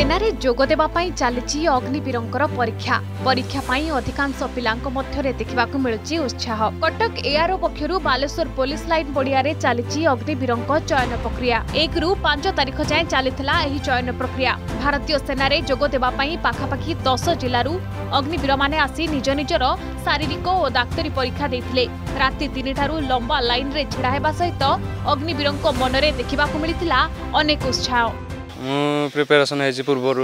सेनारे जोगदेवा चली अग्निवीरों परीक्षा परीक्षा अधिकांश पिलांक मध्यरे देखा मिलूची उत्साह। कटक एआरओ पक्षरु बालेश्वर पुलिस लाइन पड़िया चली अग्निवीरों चयन प्रक्रिया 1 रु 5 तारिख जाए चली चयन प्रक्रिया। भारतीय सेनारे जोगदेवा पाखापाखि 10 जिलूर अग्निवीर माने आसी निज निजर शारीरिक और डाक्तरी परीक्षा देते। राति 3 ठारू लंबा लाइन में ढड़ा होगा सहित अग्निवीरों मनरे देखा मिलता अनेक उत्साह। प्रिपेरेसन है पूर्वर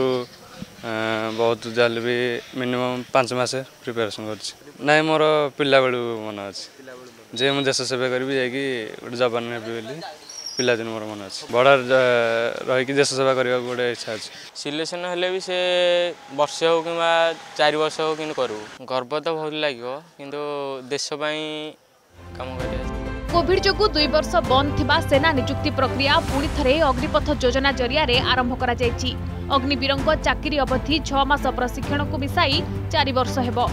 बहुत जाल भी मिनिमम 5 मास प्रिपेरेसन कर मोर पिला बेलू मन अच्छे जे मुझे देश सेवा करी जाए जवान हेबी पिला दिन मोर मन अच्छे बड़ा रहीकि देश सेवा करने गोटे इच्छा अच्छे सिलेक्शन हेल्ले भी से वर्ष हो कि 4 वर्ष हो कि करू गर्व तो बहुत लगे किंतु देश कम कर। कोविड जोगु 2 वर्ष बंद थिबा सेना नियुक्ति प्रक्रिया पुणी थरे अग्निपथ योजना जरिया रे आरंभ करा जायछि। अग्निवीरों चाकरी अवधि 6 मास प्रशिक्षण को मिसाई 4 वर्ष हेबो।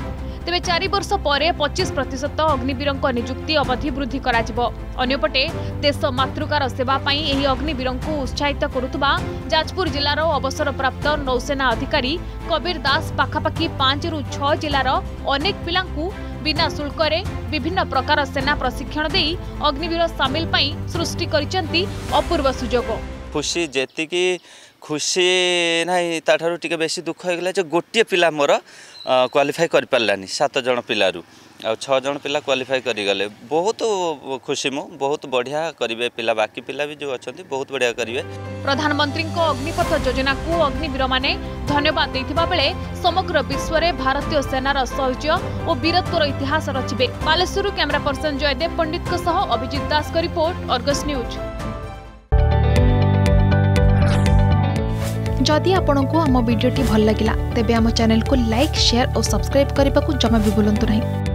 तेबे 4 वर्ष परे 25% अग्निवीरों नियुक्ति अवधि वृद्धि कराजिबो। अन्यपटे देश मातृकार सेवा पई एही अग्निवीरों उत्साहित करुतबा जाजपुर जिलार अवसरप्राप्त नौसेना अधिकारी कबीर दास पाखापाखि 5 रु 6 जिलार अनेक पिलांकु बिना शुल्क विभिन्न प्रकार सेना प्रशिक्षण दे अग्निवीर सामिल पई सृष्टि करिसेंती अपूर्व सुयोग। खुशी जेती की खुशी नहीं ताठारू टिके बेसी दुख हो गला जे गोटे पिला मोर क्वालिफाई कर पारलानी 7 जण पिलारू आ 6 जण पिला क्वालिफाई करी गले बहुत खुशी मो बहुत बढ़िया करिवे पिला बाकी पिला भी जो अछंती बहुत बढ़िया करिवे। प्रधानमंत्री को अग्निपथ योजना को अग्निवीर माने धन्यवाद देथिबा बेले समग्र विश्व रे भारतीय सेना रा शौर्य और वीरत्वर इतिहास रचिबे। बालेश्वर कैमरा पर्सन जयदेव पंडित को सह अभिजीत दास को रिपोर्ट अर्गस न्यूज। जदि आपंक आम भिडी भल लगा तेब आम चैनल को लाइक, शेयर और सब्सक्राइब करने को जमा भी भूलु नहीं।